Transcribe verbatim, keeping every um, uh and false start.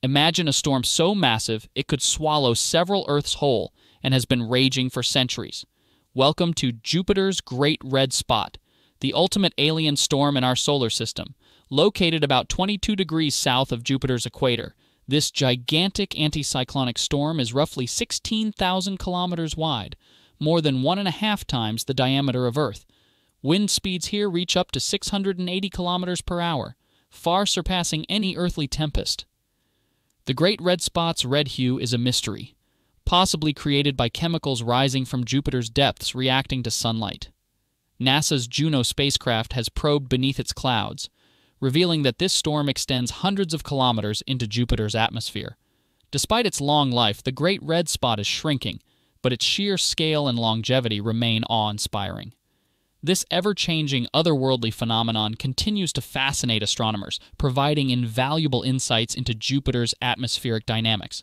Imagine a storm so massive it could swallow several Earths whole and has been raging for centuries. Welcome to Jupiter's Great Red Spot, the ultimate alien storm in our solar system. Located about twenty-two degrees south of Jupiter's equator, this gigantic anticyclonic storm is roughly sixteen thousand kilometers wide, more than one and a half times the diameter of Earth. Wind speeds here reach up to six hundred eighty kilometers per hour, far surpassing any earthly tempest. The Great Red Spot's red hue is a mystery, possibly created by chemicals rising from Jupiter's depths reacting to sunlight. NASA's Juno spacecraft has probed beneath its clouds, revealing that this storm extends hundreds of kilometers into Jupiter's atmosphere. Despite its long life, the Great Red Spot is shrinking, but its sheer scale and longevity remain awe-inspiring. This ever-changing, otherworldly phenomenon continues to fascinate astronomers, providing invaluable insights into Jupiter's atmospheric dynamics.